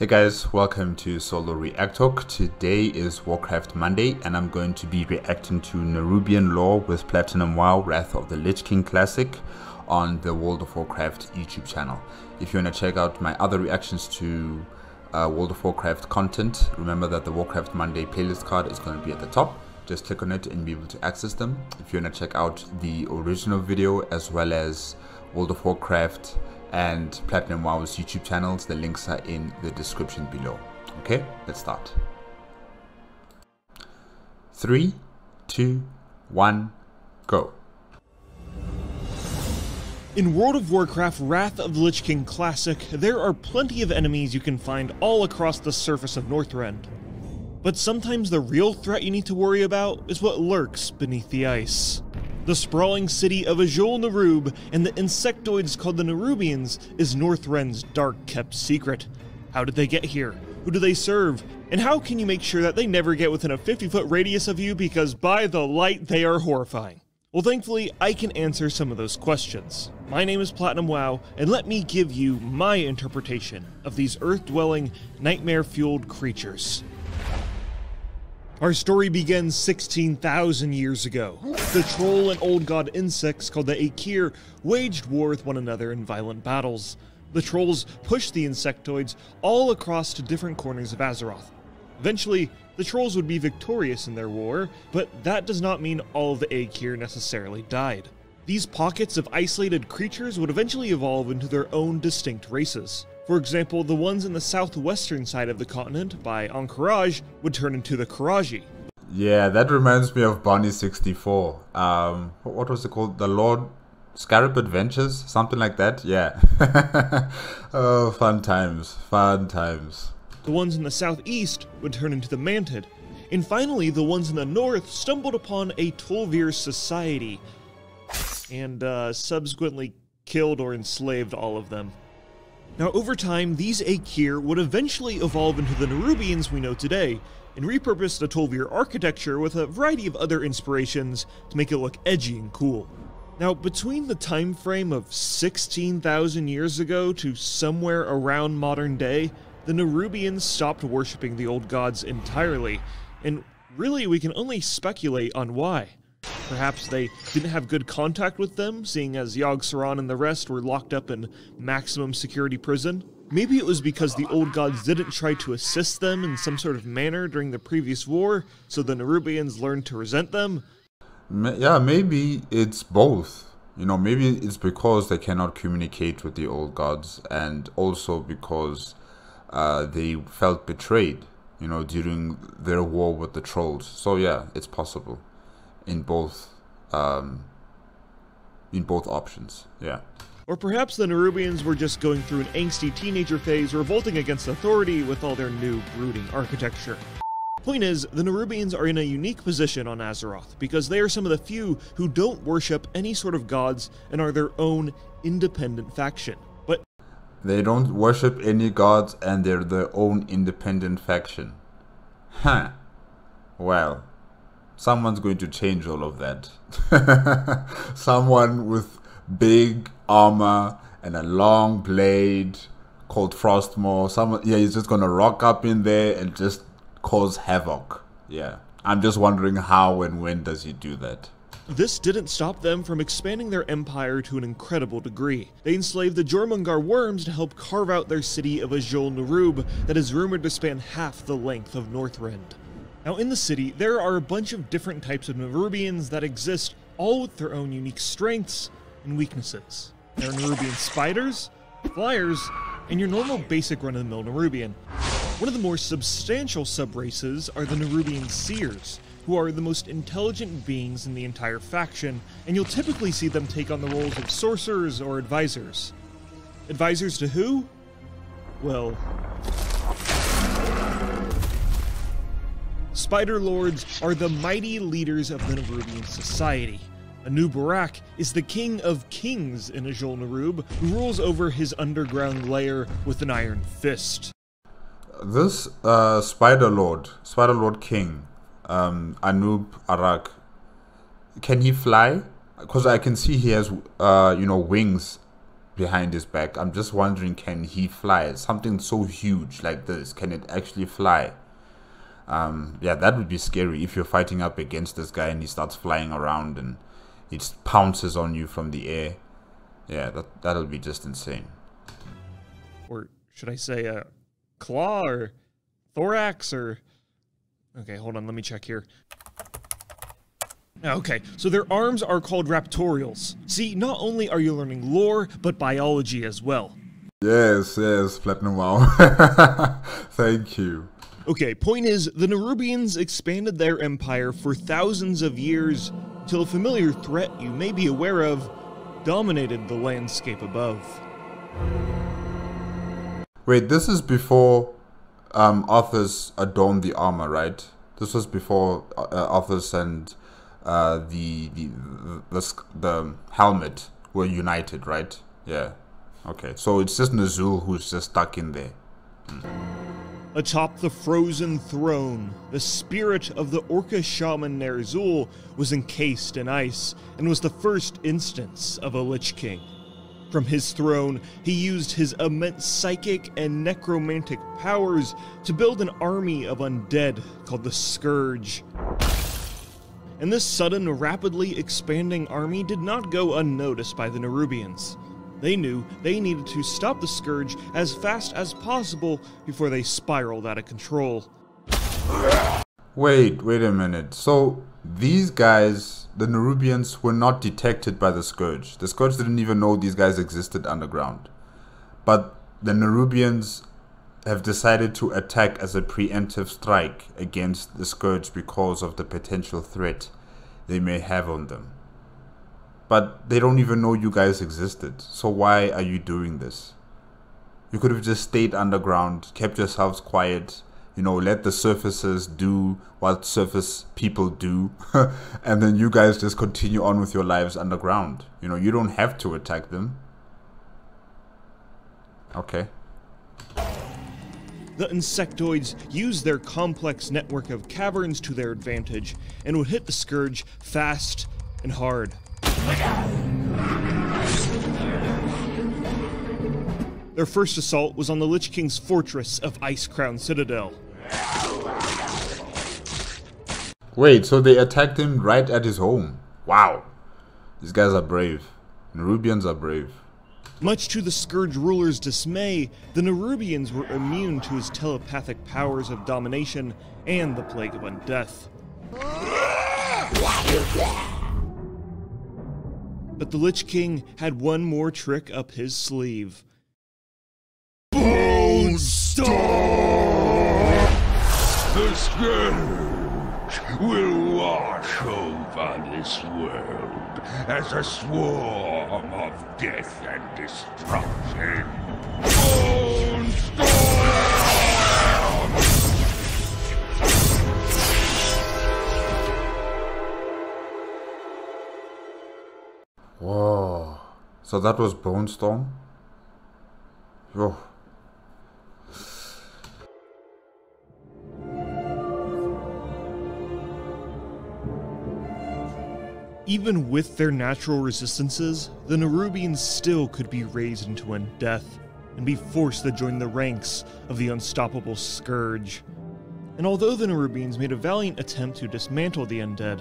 Hey guys, welcome to Solo React Talk. Today is Warcraft Monday and I'm going to be reacting to Nerubian lore with PlatinumWoW Wrath of the Lich King Classic on the World of Warcraft YouTube channel. If you want to check out my other reactions to World of Warcraft content, remember that the Warcraft Monday playlist card is going to be at the top. Just click on it and be able to access them. If you want to check out the original video as well as World of Warcraft and PlatinumWoW's YouTube channels, the links are in the description below. Okay, let's start. 3, 2, 1, go. In World of Warcraft Wrath of the Lich King Classic, there are plenty of enemies you can find all across the surface of Northrend. But sometimes the real threat you need to worry about is what lurks beneath the ice. The sprawling city of Azjol-Nerub and the insectoids called the Nerubians is Northrend's dark-kept secret. How did they get here? Who do they serve? And how can you make sure that they never get within a 50-foot radius of you, because by the light, they are horrifying? Well, thankfully, I can answer some of those questions. My name is PlatinumWoW, and let me give you my interpretation of these earth-dwelling, nightmare-fueled creatures. Our story begins 16,000 years ago. The troll and old god insects called the Aqir waged war with one another in violent battles. The trolls pushed the insectoids all across to different corners of Azeroth. Eventually, the trolls would be victorious in their war, but that does not mean all of the Aqir necessarily died. These pockets of isolated creatures would eventually evolve into their own distinct races. For example, the ones in the southwestern side of the continent by Ahn'kahet would turn into the Qiraji. Yeah, that reminds me of Bonnie 64. What was it called? The Lord Scarab Adventures? Something like that? Yeah. Oh, fun times. Fun times. The ones in the southeast would turn into the Mantid. And finally, the ones in the north stumbled upon a Tol'vir society and subsequently killed or enslaved all of them. Now, over time, these Aqir would eventually evolve into the Nerubians we know today, and repurpose the Tol'vir architecture with a variety of other inspirations to make it look edgy and cool. Now, between the time frame of 16,000 years ago to somewhere around modern day, the Nerubians stopped worshipping the old gods entirely, and really we can only speculate on why. Perhaps they didn't have good contact with them, seeing as Yogg-Saron and the rest were locked up in maximum security prison. Maybe it was because the old gods didn't try to assist them in some sort of manner during the previous war, so the Nerubians learned to resent them. Yeah, maybe it's both. You know, maybe it's because they cannot communicate with the old gods, and also because they felt betrayed, you know, during their war with the trolls. So yeah, it's possible. In both options, yeah. Or perhaps the Nerubians were just going through an angsty teenager phase, revolting against authority with all their new brooding architecture. Point is, the Nerubians are in a unique position on Azeroth, because they are some of the few who don't worship any sort of gods and are their own independent faction. But they don't worship any gods and they're their own independent faction. Huh. Well. Someone's going to change all of that. Someone with big armor and a long blade called Frostmour. Someone, yeah, he's just going to rock up in there and just cause havoc. Yeah, I'm just wondering how and when does he do that? This didn't stop them from expanding their empire to an incredible degree. They enslaved the Jormungar worms to help carve out their city of Azjol-Nerub that is rumored to span half the length of Northrend. Now in the city, there are a bunch of different types of Nerubians that exist, all with their own unique strengths and weaknesses. There are Nerubian spiders, flyers, and your normal basic run-of-the-mill Nerubian. One of the more substantial sub-races are the Nerubian seers, who are the most intelligent beings in the entire faction, and you'll typically see them take on the roles of sorcerers or advisors. Advisors to who? Well... Spider Lords are the mighty leaders of the Nerubian society. Anub'arak is the king of kings in Azjol-Nerub, who rules over his underground lair with an iron fist. This Spider Lord King, Anub'arak, can he fly? Because I can see he has, you know, wings behind his back. I'm just wondering, can he fly? Something so huge like this, can it actually fly? Yeah, that would be scary if you're fighting up against this guy and he starts flying around and it pounces on you from the air. Yeah, that'll be just insane. Or should I say a claw or thorax or... Okay, hold on, let me check here. Okay, so their arms are called raptorials. See, not only are you learning lore, but biology as well. Yes, yes, PlatinumWoW. Thank you. Okay, point is, the Nerubians expanded their empire for thousands of years till a familiar threat you may be aware of dominated the landscape above. Wait, this is before Arthas adorned the armor, right? This was before Arthas and... the helmet were united, right? Yeah. Okay, so it's just Ner'zhul who's just stuck in there. Atop the frozen throne, the spirit of the Orca shaman Ner'zhul was encased in ice and was the first instance of a Lich King. From his throne, he used his immense psychic and necromantic powers to build an army of undead called the Scourge. And this sudden, rapidly expanding army did not go unnoticed by the Nerubians. They knew they needed to stop the Scourge as fast as possible before they spiraled out of control. Wait a minute. So these guys, the Nerubians, were not detected by the Scourge. The Scourge didn't even know these guys existed underground. But the Nerubians have decided to attack as a preemptive strike against the Scourge because of the potential threat they may have on them. But they don't even know you guys existed, so why are you doing this? You could have just stayed underground, kept yourselves quiet, you know, let the surfaces do what surface people do, and then you guys just continue on with your lives underground. You know, you don't have to attack them. Okay. The insectoids used their complex network of caverns to their advantage and would hit the Scourge fast and hard. Their first assault was on the Lich King's fortress of Ice Crown Citadel. Wait, so they attacked him right at his home. Wow. These guys are brave. Nerubians are brave. Much to the Scourge ruler's dismay, the Nerubians were immune to his telepathic powers of domination and the plague of undeath. But the Lich King had one more trick up his sleeve. Bone Storm! The Scourge will wash over this world as a swarm of death and destruction. Bone Storm! Whoa. So that was Bone Storm? Whoa. Even with their natural resistances, the Nerubians still could be raised into undeath and be forced to join the ranks of the unstoppable Scourge. And although the Nerubians made a valiant attempt to dismantle the undead,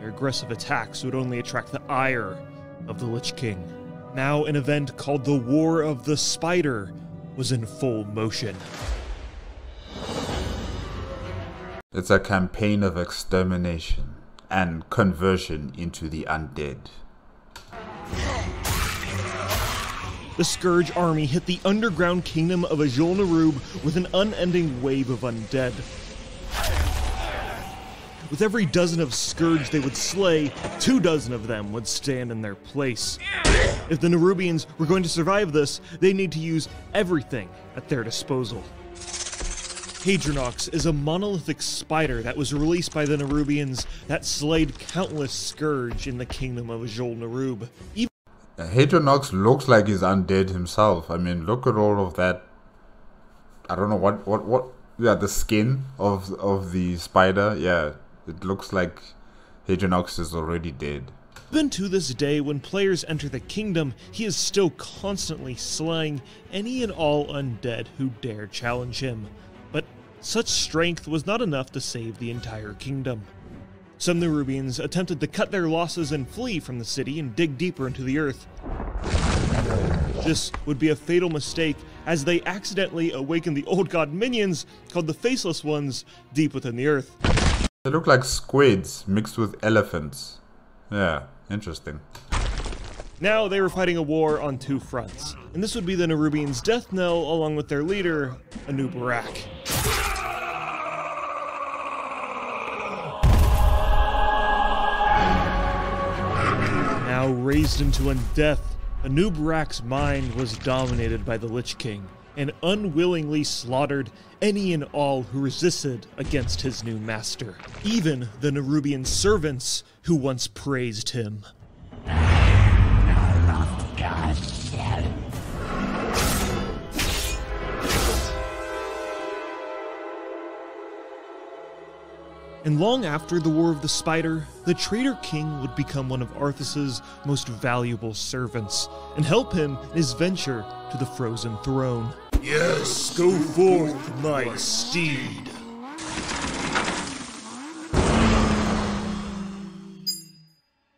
their aggressive attacks would only attract the ire of the Lich King. Now an event called the War of the Spider was in full motion. It's a campaign of extermination and conversion into the undead. The Scourge army hit the underground kingdom of Azjol-Nerub with an unending wave of undead. With every dozen of Scourge they would slay, 24 of them would stand in their place. If the Nerubians were going to survive this, they need to use everything at their disposal. Hadronox is a monolithic spider that was released by the Nerubians that slayed countless Scourge in the kingdom of Jol'Nerub. Hadronox looks like he's undead himself. I mean, look at all of that. I don't know what. Yeah, the skin of the spider. Yeah, it looks like Hadronox is already dead. Even to this day, when players enter the kingdom, he is still constantly slaying any and all undead who dare challenge him. But such strength was not enough to save the entire kingdom. Some Nerubians attempted to cut their losses and flee from the city and dig deeper into the earth. This would be a fatal mistake, as they accidentally awakened the old god minions, called the Faceless Ones, deep within the earth. They look like squids mixed with elephants. Yeah, interesting. Now they were fighting a war on two fronts, and this would be the Nerubians' death knell along with their leader, Anub'arak. Now raised into undeath, Anub'arak's mind was dominated by the Lich King, and unwillingly slaughtered any and all who resisted against his new master, even the Nerubian servants who once praised him. And long after the War of the Spider, the traitor king would become one of Arthas' most valuable servants, and help him in his venture to the Frozen Throne. Yes, go forth, my steed.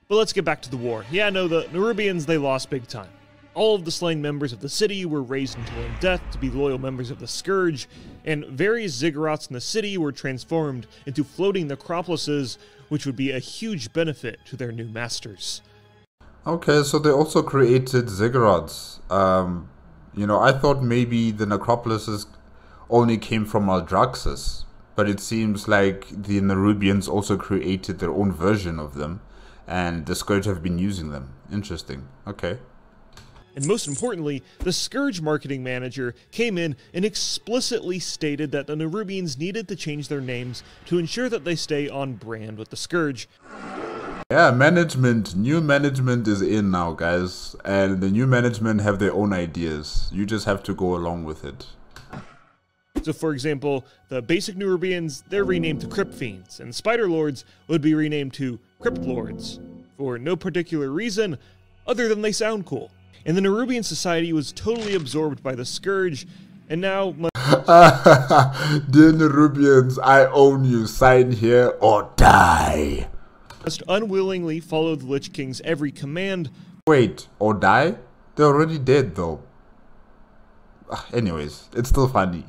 But let's get back to the war. Yeah, no, the Nerubians, they lost big time. All of the slain members of the city were raised until in death to be loyal members of the Scourge, and various ziggurats in the city were transformed into floating necropolises, which would be a huge benefit to their new masters. Okay, so they also created ziggurats. You know, I thought maybe the necropolises only came from Maldraxxus, but it seems like the Nerubians also created their own version of them, and the Scourge have been using them. Interesting. Okay. And most importantly, the Scourge marketing manager came in and explicitly stated that the Nerubians needed to change their names to ensure that they stay on brand with the Scourge. Yeah, management. New management is in now, guys. And the new management have their own ideas. You just have to go along with it. So for example, the basic Nerubians, they're renamed to Crypt Fiends, and Spider Lords would be renamed to Crypt Lords for no particular reason other than they sound cool. And the Nerubian society was totally absorbed by the Scourge, and now... Dear Nerubians, I own you. Sign here or die. Must unwillingly follow the Lich King's every command. Wait, or die? They're already dead, though. Anyways, it's still funny.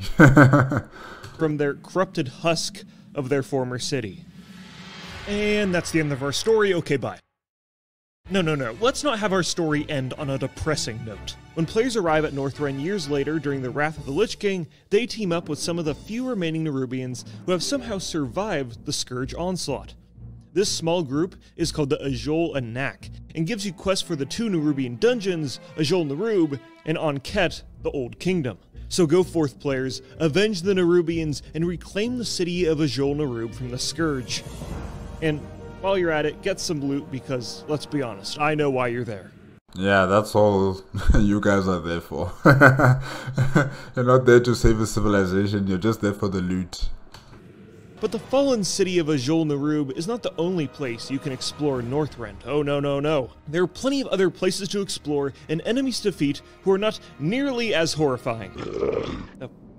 From their corrupted husk of their former city. And that's the end of our story. Okay, bye. No, let's not have our story end on a depressing note. When players arrive at Northrend years later during the Wrath of the Lich King, they team up with some of the few remaining Nerubians who have somehow survived the Scourge onslaught. This small group is called the Ajol Anak, and gives you quests for the two Nerubian dungeons, Azjol-Nerub and Ahn'kahet, the Old Kingdom. So go forth, players, avenge the Nerubians and reclaim the city of Azjol-Nerub from the Scourge. And while you're at it, get some loot, because, let's be honest, I know why you're there. Yeah, that's all you guys are there for. You're not there to save a civilization, you're just there for the loot. But the fallen city of Azjol-Nerub is not the only place you can explore in Northrend. Oh no. There are plenty of other places to explore and enemies to defeat who are not nearly as horrifying.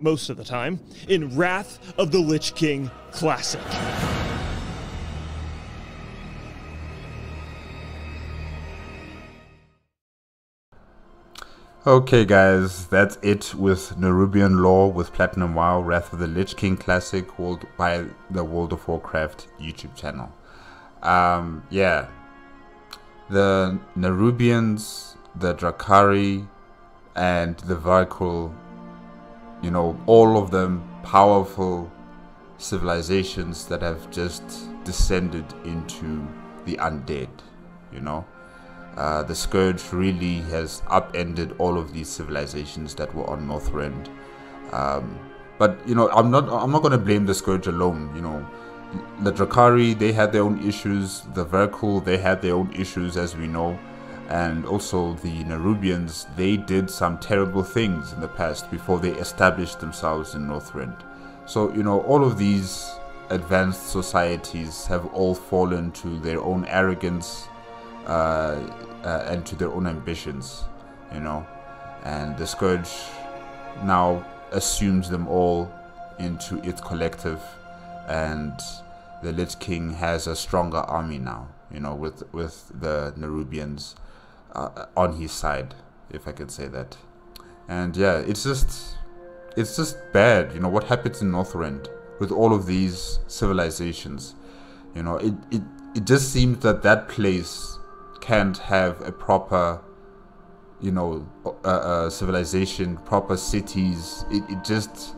Most of the time. In Wrath of the Lich King Classic. Okay guys, that's it with Nerubian lore with Platinum WoW Wrath of the Lich King Classic, held by the World of Warcraft YouTube channel. Yeah, the Nerubians, the Drakkari, and the Vrykul, you know, all of them powerful civilizations that have just descended into the undead, you know. The Scourge really has upended all of these civilizations that were on Northrend. But, you know, I'm not going to blame the Scourge alone, you know. The Drakkari, they had their own issues. The Vrykul, they had their own issues, as we know. And also the Nerubians, they did some terrible things in the past before they established themselves in Northrend. So, you know, all of these advanced societies have all fallen to their own arrogance, and to their own ambitions, you know. And the Scourge now assumes them all into its collective, and the Lich King has a stronger army now, you know, with the Nerubians on his side, if I could say that. And yeah, it's just bad, you know, what happens in Northrend with all of these civilizations. You know, it just seems that that place can't have a proper, you know, civilization, proper cities. It just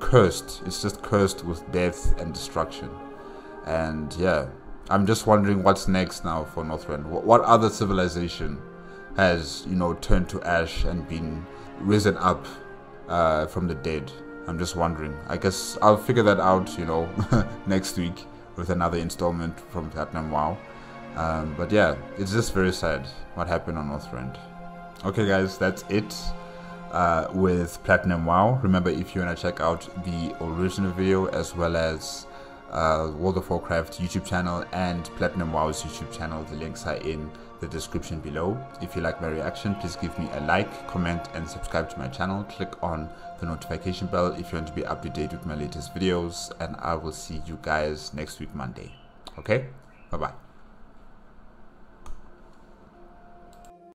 cursed. It's just cursed with death and destruction. And yeah, I'm just wondering what's next now for Northrend. What other civilization has, you know, turned to ash and been risen up from the dead? I'm just wondering. I guess I'll figure that out, you know, next week with another installment from PlatinumWoW. But yeah, it's just very sad what happened on Northrend. Okay guys, that's it with PlatinumWoW. Remember, if you want to check out the original video as well as World of Warcraft YouTube channel and PlatinumWoW's YouTube channel, the links are in the description below. If you like my reaction, please give me a like, comment and subscribe to my channel. Click on the notification bell if you want to be up to date with my latest videos, and I will see you guys next week Monday. Okay, bye bye.